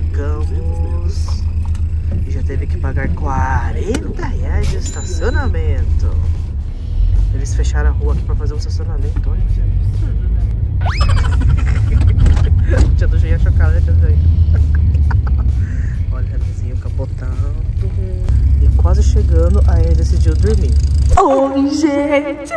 Chegamos e já teve que pagar R$40 de estacionamento. Eles fecharam a rua aqui pra fazer um estacionamento, olha. Tia do Jean ia chocar, né, tia do Jean? Olha, vizinho capotando. E quase chegando, aí ele decidiu dormir. Oi, gente!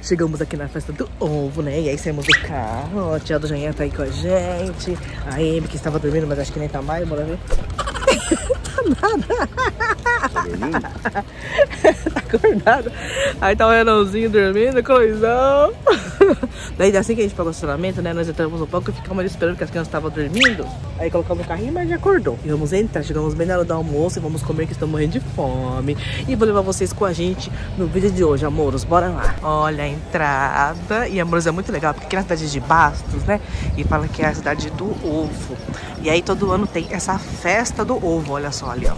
Chegamos aqui na festa do ovo, né? E aí saímos do carro. A tia do Jean tá aí com a gente. A Amy que estava dormindo, mas acho que nem tá mais, bora ver. Nada. Tá acordado. Aí tá o Renãozinho dormindo, coisão. Daí assim que a gente pagou o estacionamento, né? Nós entramos um pouco e ficamos ali esperando que as crianças estavam dormindo. Aí colocamos o carrinho, mas já acordou. E vamos entrar, chegamos bem na hora do almoço e vamos comer que estamos morrendo de fome. E vou levar vocês com a gente no vídeo de hoje, amores. Bora lá. Olha a entrada. E amores, é muito legal, porque aqui na cidade de Bastos, né? E fala que é a cidade do ovo. E aí todo ano tem essa festa do ovo, olha só ali, ó.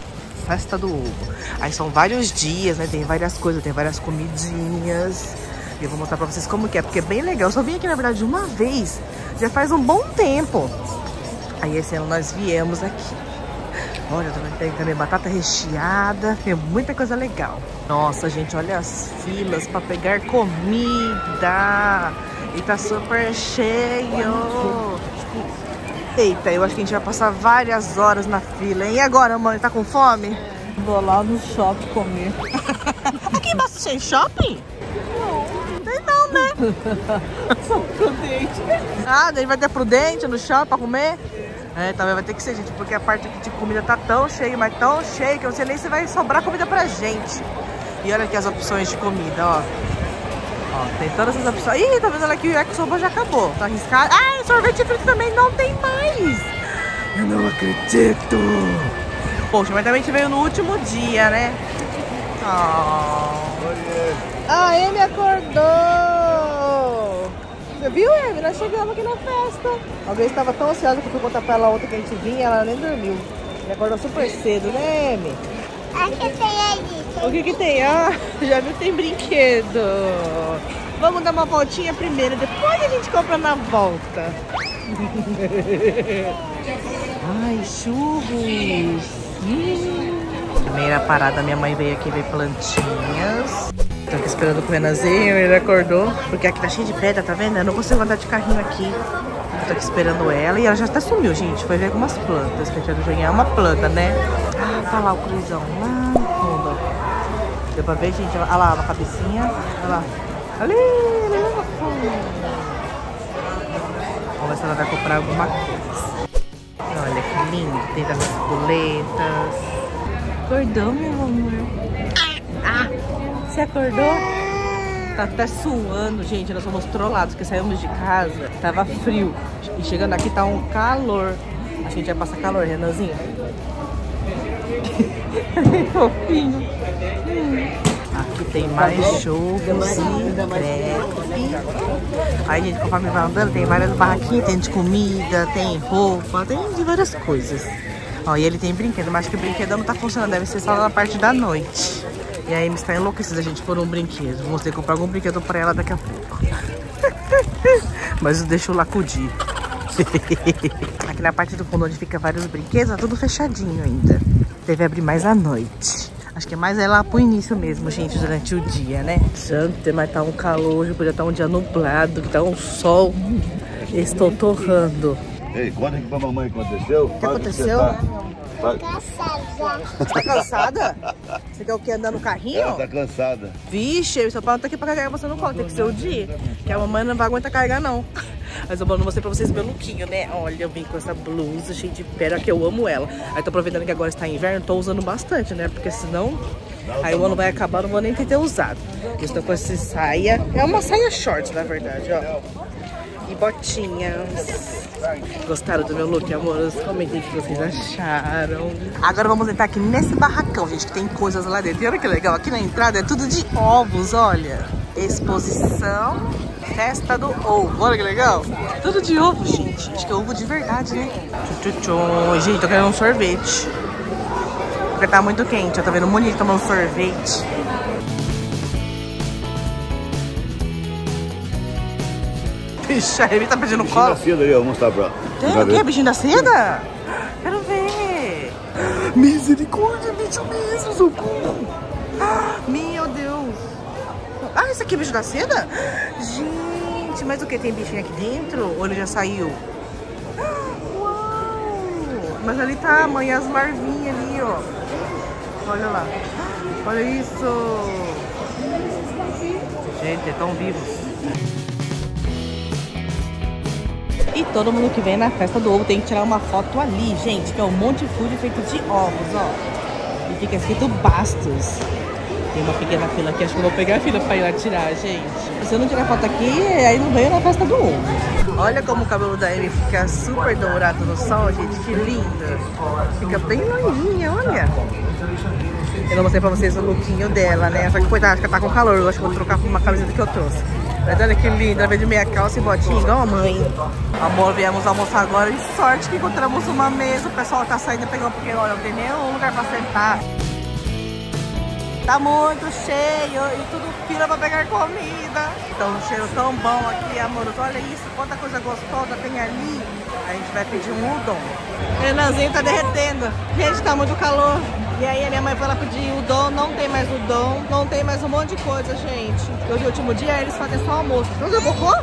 Festa do ovo. Aí são vários dias, né? Tem várias coisas, tem várias comidinhas. E eu vou mostrar pra vocês como que é, porque é bem legal. Eu só vim aqui, na verdade, uma vez. Já faz um bom tempo. Aí esse ano nós viemos aqui. Olha, tem também batata recheada. Tem muita coisa legal. Nossa, gente, olha as filas pra pegar comida. E tá super cheio. Eita, eu acho que a gente vai passar várias horas na fila, hein? E agora, mãe, tá com fome? Vou lá no shopping comer. Aqui embaixo tem shopping? Não. Tem não, né? Só Prudente. Ah, daí vai ter Prudente no shopping pra comer? É, também vai ter que ser, gente, porque a parte de comida tá tão cheia, mas tão cheia, que eu não sei nem se vai sobrar comida pra gente. E olha aqui as opções de comida, ó. Ó, tem todas essas opções. Ih, tá vendo aqui o yakisoba já acabou. Tá arriscado. Ah, sorvete frito também não tem mais. Eu não acredito. Poxa, mas também a gente veio no último dia, né? Oh. A Amy acordou. Você viu, Amy? Nós chegamos aqui na festa. Alguém estava tão ansiosa que eu fui contar pra ela ontem que a gente vinha, ela nem dormiu. Ela acordou super cedo, né, Amy? O que tem ali? O que que tem? Ah, já viu, tem brinquedo. Vamos dar uma voltinha primeiro, depois a gente compra na volta. Ai, churros. Primeira parada, minha mãe veio aqui ver plantinhas. Tô aqui esperando o Renanzinho, ele acordou. Porque aqui tá cheio de pedra, tá vendo? Eu não consigo andar de carrinho aqui. Tô aqui esperando ela e ela já até sumiu, gente. Foi ver algumas plantas, que a tia do Joinha é uma planta, né? Ah, tá lá o cruzão, lá no fundo. Deu pra ver, gente? Olha lá, uma cabecinha. Olha lá. Ali no fundo. Vamos ver se ela vai comprar alguma coisa. Olha que lindo. Tem das suculentas. Acordou, meu amor? Ah, você acordou? Tá até suando, gente. Nós fomos trollados, porque saímos de casa, tava frio. E chegando aqui tá um calor. Acho que a gente vai passar calor, Renanzinho. Fofinho. Aqui tem mais shows e crepe. Aí, gente, conforme vai andando, tem várias barraquinhas. Tem de comida, tem roupa, tem de várias coisas. Ó, e ele tem brinquedo, mas acho que o brinquedo não tá funcionando. Deve ser só na parte da noite. E a Amy está enlouquecida, gente, por um brinquedo. Vou ter que comprar algum brinquedo para ela daqui a pouco. Mas eu deixo lacudir. Aqui na parte do fundo onde fica vários brinquedos, tá tudo fechadinho ainda. Deve abrir mais à noite. Acho que é mais lá pro início mesmo, gente, durante o dia, né? Gente, mas tá um calor, podia estar um dia nublado, que tá um sol. Estou torrando. Ei, conta aqui pra mamãe o que aconteceu. O que aconteceu? Tá cansada. Tá cansada? Você quer o que? Andar no carrinho? Ela tá cansada. Vixe, o seu pai não tá aqui pra carregar você no colo, tem que ser o dia. Que a mamãe não vai aguentar carregar, não. Mas eu não mostrei pra vocês meu lookinho, né? Olha, eu vim com essa blusa cheia de pérola, que eu amo ela. Aí tô aproveitando que agora está inverno, tô usando bastante, né? Porque senão, aí o ano vai acabar, não vou nem ter usado. Eu estou com essa saia, é uma saia short, na verdade, ó. E botinhas. Gostaram do meu look, amores? Comentem o que vocês acharam. Agora vamos entrar aqui nesse barracão, gente, que tem coisas lá dentro. E olha que legal, aqui na entrada é tudo de ovos, olha. Exposição, festa do ovo, olha que legal. Tudo de ovo, gente. Acho que é ovo de verdade, né? Gente, tô querendo um sorvete. Porque tá muito quente, eu tô vendo bonito tomando sorvete. Bicho, a Amy tá pedindo cola. Bichinho da seda aí, ó. Vamos mostrar pra ela. Tem o quê? Bichinho da seda? É Misericórdia, bicho mesmo, socorro. Meu Deus. Ah, esse aqui é bicho da seda? Gente, mas o que? Tem bichinho aqui dentro? Ou ele já saiu? Uau. Mas ali tá, mãe, as larvinhas ali, ó. Olha lá. Olha isso. Gente, é tão vivo. E todo mundo que vem na festa do ovo tem que tirar uma foto ali, gente, que é um Monte Food feito de ovos, ó. E fica escrito Bastos. Tem uma pequena fila aqui, acho que eu vou pegar a fila pra ir lá tirar, gente. Se eu não tirar foto aqui, aí não vem na festa do ovo. Olha como o cabelo da Amy fica super dourado no sol, gente, que lindo. Fica bem loirinha, olha. Eu não mostrei pra vocês o lookinho dela, né? Só que coitada, acho que tá com calor, eu acho que vou trocar por uma camiseta que eu trouxe. Mas olha que linda, ela veio de meia calça e botinha igual a mãe. Amor, viemos almoçar agora e sorte que encontramos uma mesa. O pessoal tá saindo pegando porque, olha, não tem nenhum lugar pra sentar. Tá muito cheio e tudo fila pra pegar comida. Tá um cheiro tão bom aqui, amor. Olha isso, quanta coisa gostosa tem ali. A gente vai pedir um udon. Renanzinho tá derretendo. Gente, tá muito calor. E aí a minha mãe foi lá pedir udon, não tem mais udon, não tem mais um monte de coisa, gente. Hoje é o último dia, eles fazem só almoço. Não deu cocô?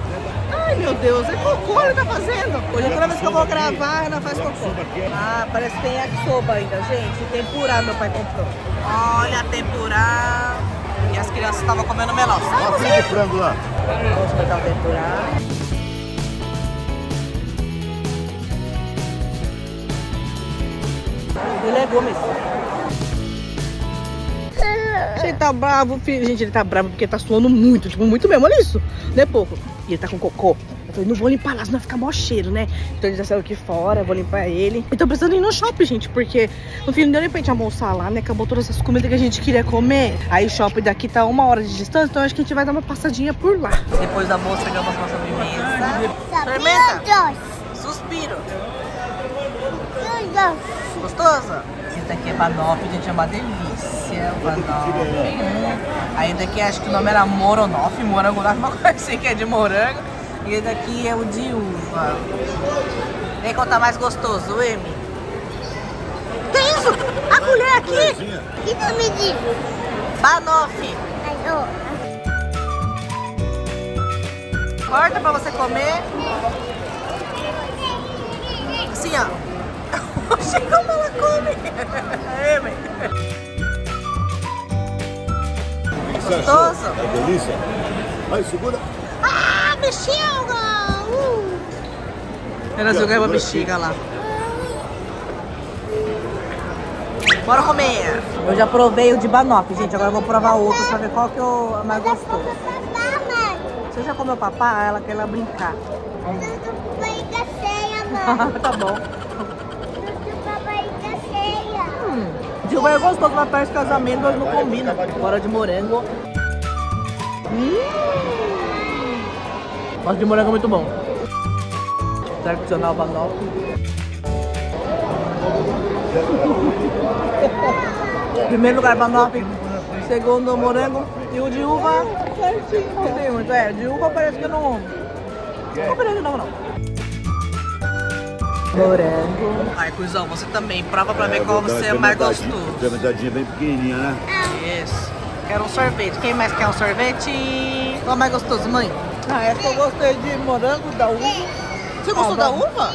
Ai, meu Deus, é cocô ele tá fazendo? Hoje é a primeira vez que eu vou gravar, ela faz cocô. Ah, parece que tem yakisoba ainda, gente. Tempurá, meu pai comprou. Olha, tempurá. E as crianças estavam comendo melão. Olha o filho de frango lá. Vamos pegar o tempurá. E legumes. Ele tá bravo, filho. Gente, ele tá bravo porque tá suando muito. Tipo, muito mesmo, olha isso. Não é pouco. E ele tá com cocô. Eu falei, não vou limpar lá, senão vai ficar mó cheiro, né? Então ele já saiu aqui fora, vou limpar ele. E tô precisando ir no shopping, gente, porque no fim não deu nem pra gente almoçar lá, né? Acabou todas essas comidas que a gente queria comer. Aí o shopping daqui tá 1 hora de distância, então acho que a gente vai dar uma passadinha por lá. Depois da bolsa, pegamos nossa sobremesa. Fermenta. Suspiro. Gostosa? Esse daqui é banoffee, gente, é uma delícia. Banoffee. Aí daqui acho que o nome era moronoff, morango, uma coisa assim que é de morango. E esse daqui é o de uva. Vem qual tá mais gostoso, Amy? Que isso? A colher aqui? Que nome de? Banoffee. Corta pra você comer. Assim, ó. Oxi, como ela come! É, mãe. Gostoso? É delícia! Vai, segura! Ah, bexiga! Ela jogou uma bexiga lá. Bora comer! Eu já provei o de banoffee, gente. Agora eu vou provar outro pra ver qual que é mais gostoso. Você já comeu papá? Ela quer lá brincar. Brinca cheia, mãe. Tá bom. De uva é gostoso, mas parece casamento, mas não combina. Bora de morango. Nossa, de morango é muito bom. Tradicional banoffee. Primeiro lugar, banoffee. Segundo, morango. E o de uva... Não tem muito, é. De uva parece que não... Não parece não, não. Morango. Marcosão, você também prova pra ver qual você é mais gostoso. Tem uma metadinha bem pequenininha, né? Isso. Quero um sorvete. Quem mais quer um sorvete? Qual é mais gostoso, mãe? Ah, essa eu gostei de morango, da uva. Você gostou da uva?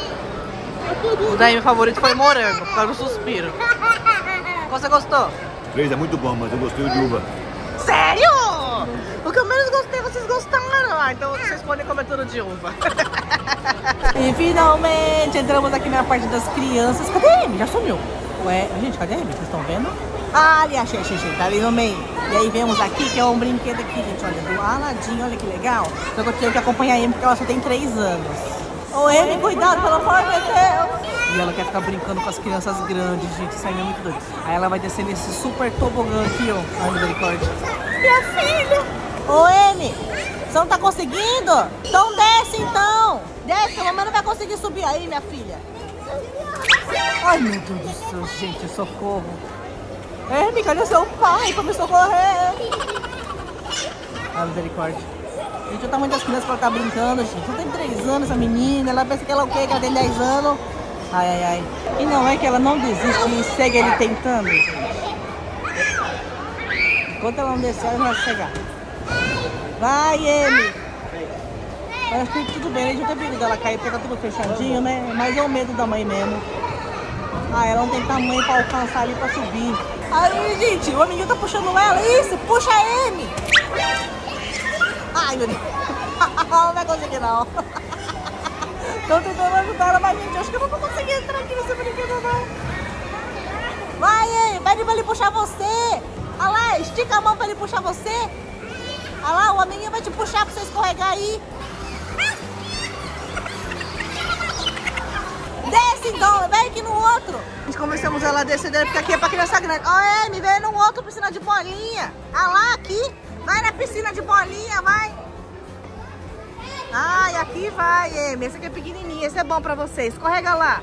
O daí meu favorito foi morango, por causa do suspiro. Qual você gostou? Três é muito bom, mas eu gostei de uva. Sério? O que eu menos gostei, vocês gostaram. Ah, então vocês podem comer tudo de uva. E finalmente entramos aqui na parte das crianças. Cadê a Amy? Já sumiu. Ué, gente, cadê a Amy? Vocês estão vendo? Ah, ali, achei, tá ali no meio. E aí vemos aqui, que é um brinquedo aqui, gente, olha, do Aladim, olha que legal. Só que eu tenho que acompanhar a Amy, porque ela só tem 3 anos. Ô, Amy, cuidado, pelo amor de Deus. E ela quer ficar brincando com as crianças grandes, gente, isso aí é muito doido. Aí ela vai descer nesse super tobogã aqui, ó. Ai, misericórdia. Minha filha! Ô, Amy, você não tá conseguindo? Então desce, então. Desce, a mamãe não vai conseguir subir aí, minha filha. Ai, meu Deus do céu, gente, socorro. Amy, cadê seu pai? Começou a correr. Ah, misericórdia. Gente, o tamanho das crianças que ela tá brincando, gente. Ela tem 3 anos, essa menina. Ela pensa que ela é o quê? Que ela tem 10 anos. Ai, ai, ai. E não é que ela não desiste e segue ele tentando? Enquanto ela não descer, ela vai chegar. Vai, ele! Mas tudo bem, ele já tá perigo dela cair, porque tá tudo fechadinho, né? Mas é o medo da mãe mesmo. Ah, ela não tem tamanho pra alcançar ali, pra subir. Aí, gente, o amiguinho tá puxando ela. Isso, puxa ele! Ai, meu Deus. Não vai conseguir, não. Tô tentando ajudar ela, mas, gente, acho que eu não vou conseguir entrar aqui nesse brinquedo, não. Vai, pede pra ele puxar você. Olha lá, estica a mão pra ele puxar você. Olha lá, o amiguinho vai te puxar pra você escorregar aí. Desce, então, vem aqui no outro. Nós começamos ela a descer, porque aqui é pra criança grande. Olha, me veio no outro, piscina de bolinha. Olha lá, aqui. Vai na piscina de bolinha, vai. Ah, e aqui vai, Amy. Esse aqui é pequenininho, esse é bom pra você. Escorrega lá.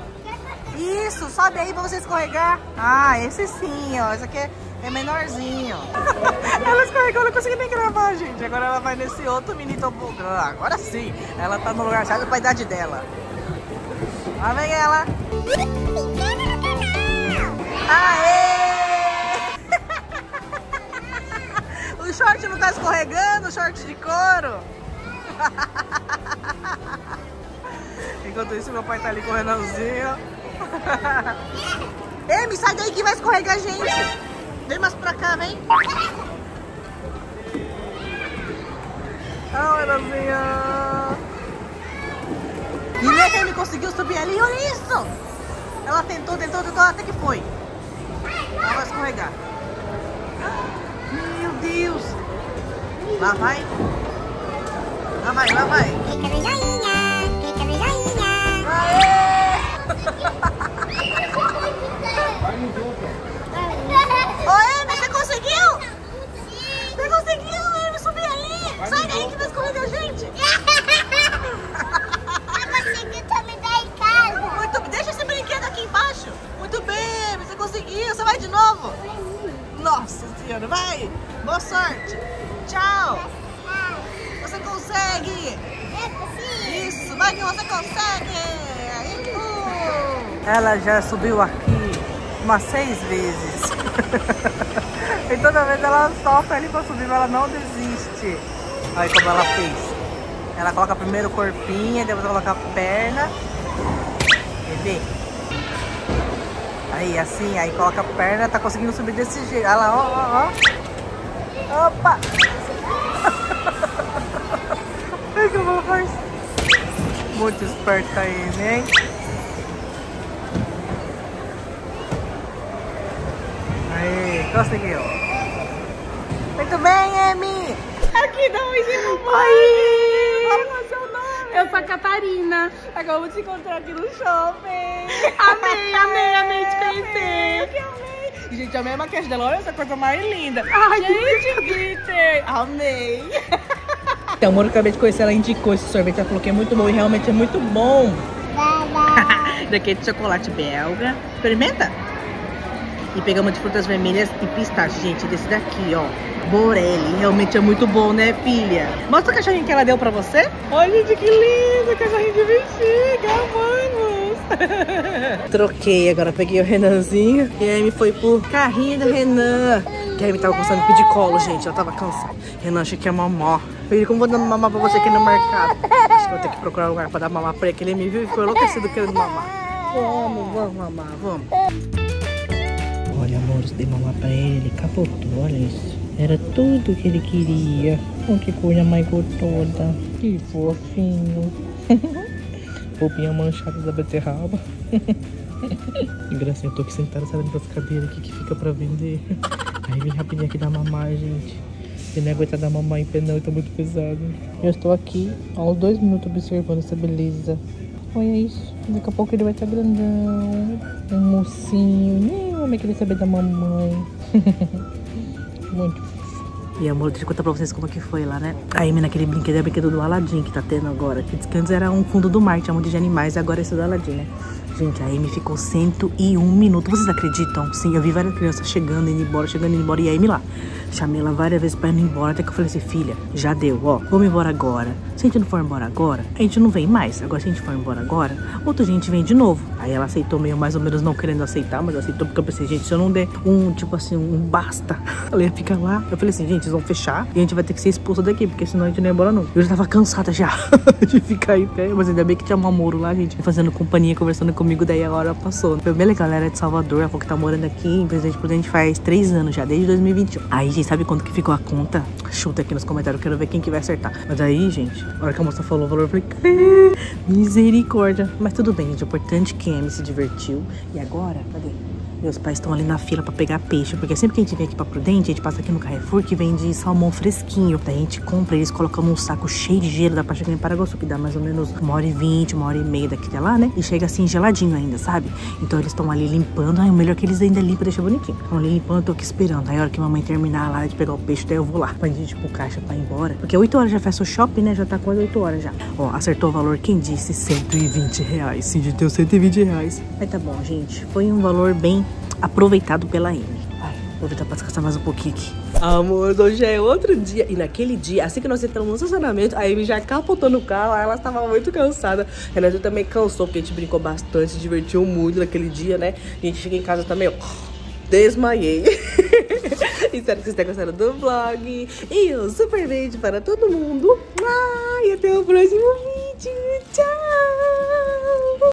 Isso, sobe aí pra você escorregar. Ah, esse sim, ó. Esse aqui é menorzinho. Ela escorregou, não consegui nem gravar, gente. Agora ela vai nesse outro mini tobogã. Agora sim, ela tá no lugar chave pra idade dela. Lá vem ela. Aê! O short não tá escorregando, o short de couro. Enquanto isso, meu pai tá ali com o Renanzinho. Ei, me sai daí que vai escorregar a gente. Vem mais pra cá, vem. Ah, o Renanzinho. E nem que ele conseguiu subir ali, olha isso. Ela tentou, até que foi. Ela vai escorregar. Meu Deus. Lá vai. Lá vai, lá vai. Clica no joinha, clica no joinha. Aê! Ô, Amy, você conseguiu? Sim. Você conseguiu, Amy, subir aí. Vai. Sai daí que vai escorregar a gente. Eu consegui também dar em casa. Muito bem, deixa esse brinquedo aqui embaixo. Muito bem, Amy, você conseguiu. Você vai de novo? Vai. Nossa Senhora, vai. Boa sorte. Tchau. Você consegue! Isso, vai que você consegue! Ela já subiu aqui umas 6 vezes. E toda vez ela solta ali pra subir, mas ela não desiste. Olha como ela fez. Ela coloca primeiro o corpinho, depois ela coloca a perna. Bebê. Aí, assim, aí coloca a perna, tá conseguindo subir desse jeito. Olha lá, ó, ó, ó. Opa! Muito esperta aí, hein? Aí, conseguiu. Muito bem, Amy. Aqui dá um oi, mamãe. Qual é o seu nome? Eu sou a Catarina. Agora eu vou te encontrar aqui no shopping. Amei, amei, amei te conhecer. Que amei. Gente, amei a maquiagem dela. Olha essa coisa mais linda. Ai, gente, glitter. Amei. Então, o Moro, acabei de conhecer, ela indicou esse sorvete, ela falou que é muito bom e realmente é muito bom. Daqui é de chocolate belga. Experimenta? E pegamos de frutas vermelhas e pistache, gente, desse daqui, ó. Borelli, realmente é muito bom, né, filha? Mostra o cachorrinho que ela deu pra você. Olha, gente, que lindo, cachorrinho de bexiga, vamos! Troquei, agora peguei o Renanzinho e aí me foi pro carrinho do Renan. Que aí me tava gostando de pedir colo, gente, ela tava cansada. Renan, achei que é mamó. Filho, como vou dar mamar pra você aqui no mercado? Acho que vou ter que procurar um lugar pra dar mamar pra ele, que ele me viu e ficou enlouquecido querendo mamar. Vamos mamar, vamos. Olha, amor, dei mamar pra ele, capotou, olha isso. Era tudo que ele queria. Oh, que coisa mais gostosa. Que fofinho. Roupinha manchada da beterraba. Engraçado, eu tô aqui sentada, sabendo das cadeiras aqui que fica pra vender. Aí vem rapidinho aqui dar mamar, gente. Eu não aguento dar mamãe em pé não, tá muito pesado. Eu estou aqui há uns 2 minutos observando essa beleza. Olha isso, daqui a pouco ele vai estar grandão. Um mocinho, nem o homem queria saber da mamãe. Muito. E amor, deixa eu contar pra vocês como que foi lá, né? Aí, menina, aquele brinquedo é o brinquedo do Aladdin que tá tendo agora. Que diz que antes era um fundo do mar, tinha um monte de animais, agora é esse do Aladdin, né? Gente, a Amy ficou 101 minutos. Vocês acreditam? Sim, eu vi várias crianças chegando, indo embora, e a Amy lá. Chamei ela várias vezes pra ir embora, até que eu falei assim, filha, já deu, ó, vamos embora agora. Se a gente não for embora agora, a gente não vem mais. Agora, se a gente for embora agora, outra gente vem de novo. Aí ela aceitou meio mais ou menos não querendo aceitar, mas aceitou porque eu pensei, gente, se eu não der um, tipo assim, um basta, ela ia ficar lá. Eu falei assim, gente, eles vão fechar e a gente vai ter que ser expulsa daqui, porque senão a gente não ia embora não. Eu já tava cansada já de ficar aí, pé, mas ainda bem que tinha um namoro lá, gente, fazendo companhia, conversando comigo, daí a hora passou. Foi bem legal, ela era de Salvador, ela falou que tá morando aqui em Presidente Prudente faz 3 anos já, desde 2021. Aí, gente, sabe quanto que ficou a conta? Chuta aqui nos comentários, quero ver quem que vai acertar. Mas aí, gente, a hora que a moça falou o valor, eu falei, misericórdia. Mas tudo bem, gente, o importante é que a Amy se divertiu. E agora, cadê? Meus pais estão ali na fila pra pegar peixe, porque sempre que a gente vem aqui pra Prudente, a gente passa aqui no Carrefour, que vende salmão fresquinho. Daí a gente compra, eles colocam um saco cheio de gelo, dá pra chegar em Paraguaçu, que dá mais ou menos 1h20, 1h30 daqui até lá, né? E chega assim, geladinho ainda, sabe? Então eles estão ali limpando, ai, o melhor é que eles ainda limpam, deixa bonitinho. Estão ali limpando, eu tô aqui esperando. Aí a hora que a mamãe terminar lá de pegar o peixe, daí eu vou lá pra gente ir pro caixa pra ir embora. Porque 8 horas já fecha o shopping, né? Já tá quase 8 horas já. Ó, acertou o valor, quem disse? R$120. Sim, deu R$120. Mas tá bom, gente, foi um valor bem aproveitado pela Amy. Vai, vou tentar passar mais um pouquinho aqui. Amor, hoje já é outro dia. E naquele dia, assim que nós entramos no estacionamento, a Amy já capotou no carro, ela estava muito cansada. A Renata também cansou, porque a gente brincou bastante, se divertiu muito naquele dia, né? A gente chega em casa também, ó, desmaiei. Espero que vocês tenham gostado do vlog. E um super beijo para todo mundo. E até o próximo vídeo. Tchau!